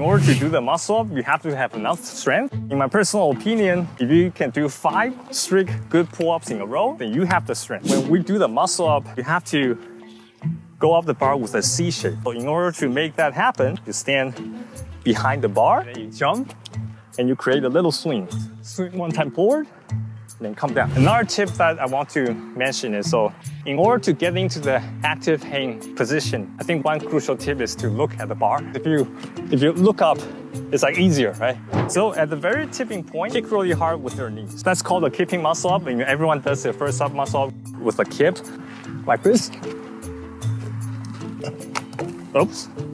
In order to do the muscle up, you have to have enough strength. In my personal opinion, if you can do 5 strict good pull-ups in a row, then you have the strength. When we do the muscle up, you have to go up the bar with a C shape. So in order to make that happen, you stand behind the bar, then you jump, and you create a little swing. Swing one time forward, then come down. Another tip that I want to mention is, so in order to get into the active hang position, I think one crucial tip is to look at the bar. If you look up, it's like easier, right? So at the very tipping point, kick really hard with your knees. That's called a kipping muscle up, and everyone does their first up muscle up with a kip, like this. Oops.